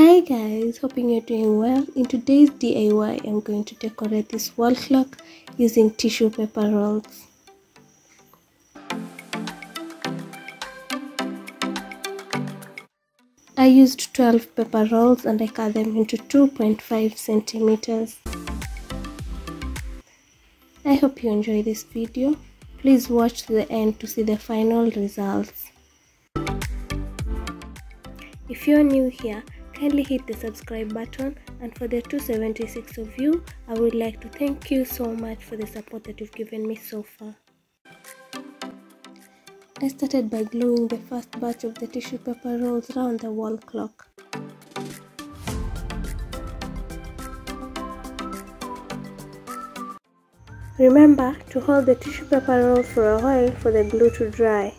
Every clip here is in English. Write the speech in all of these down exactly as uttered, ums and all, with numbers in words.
Hi guys, hoping you're doing well. In today's D I Y, I'm going to decorate this wall clock using tissue paper rolls. I used twelve paper rolls and I cut them into two point five centimeters. I hope you enjoy this video. Please watch to the end to see the final results. If you're new here, kindly hit the subscribe button, and for the two hundred seventy-six of you, I would like to thank you so much for the support that you've given me so far. I started by gluing the first batch of the tissue paper rolls around the wall clock. Remember to hold the tissue paper roll for a while for the glue to dry.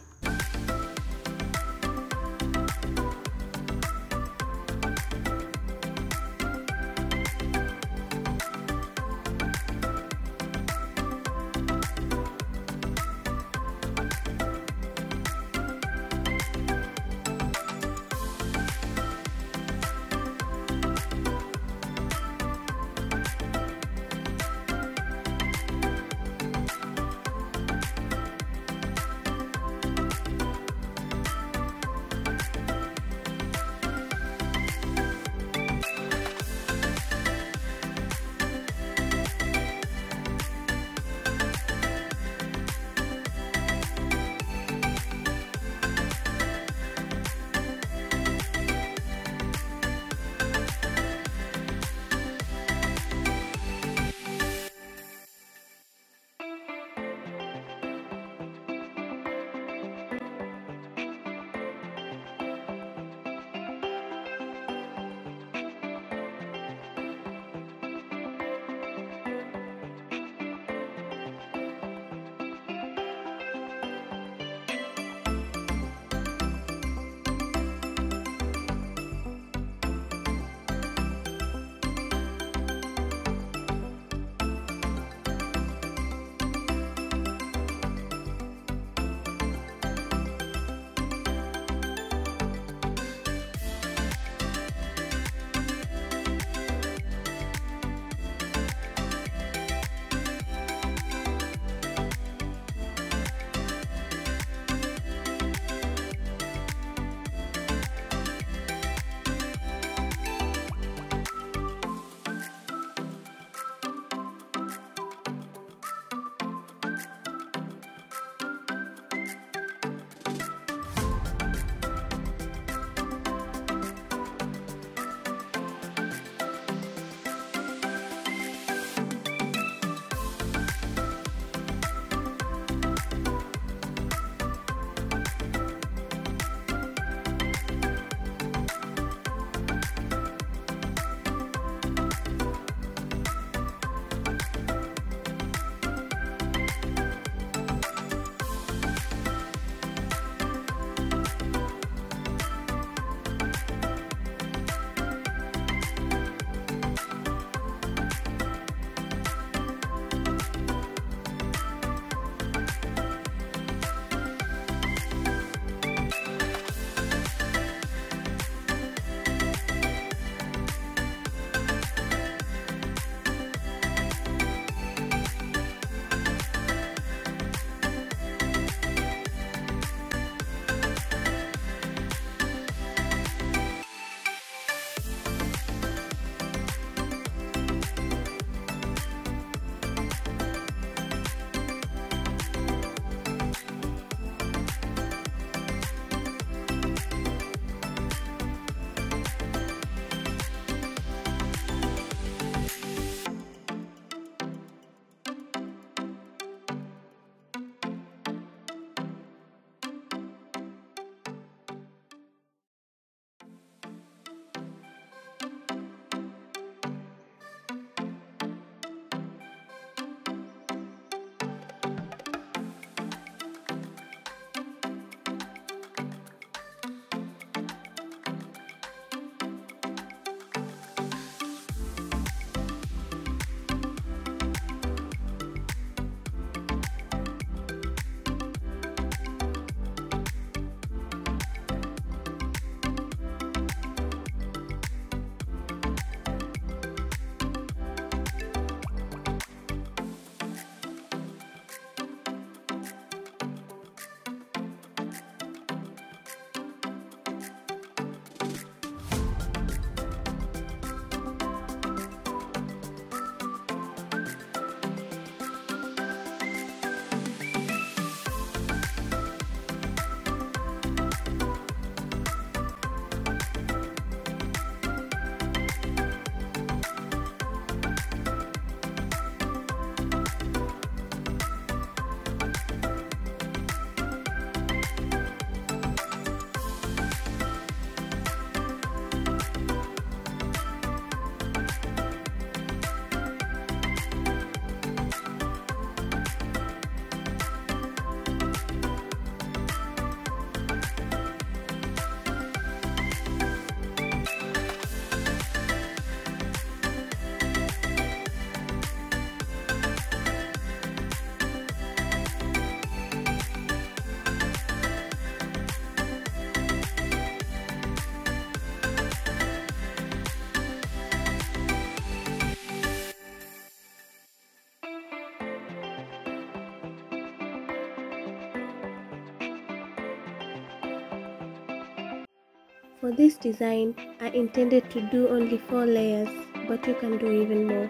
For this design, I intended to do only four layers, but you can do even more.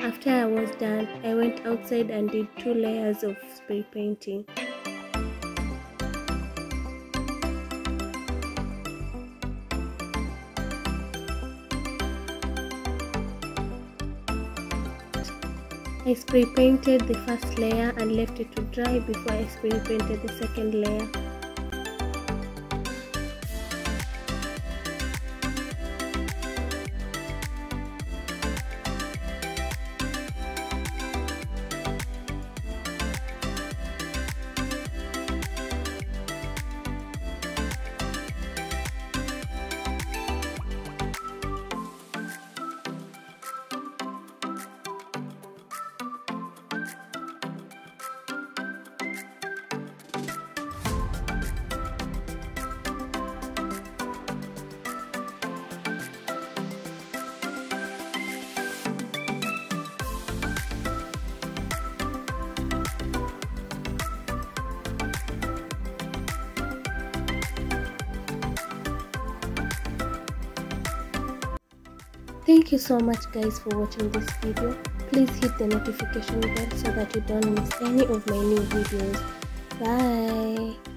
After I was done, I went outside and did two layers of spray painting. I spray painted the first layer and left it to dry before I spray painted the second layer. Thank you so much guys for watching this video. Please hit the notification bell so that you don't miss any of my new videos. Bye.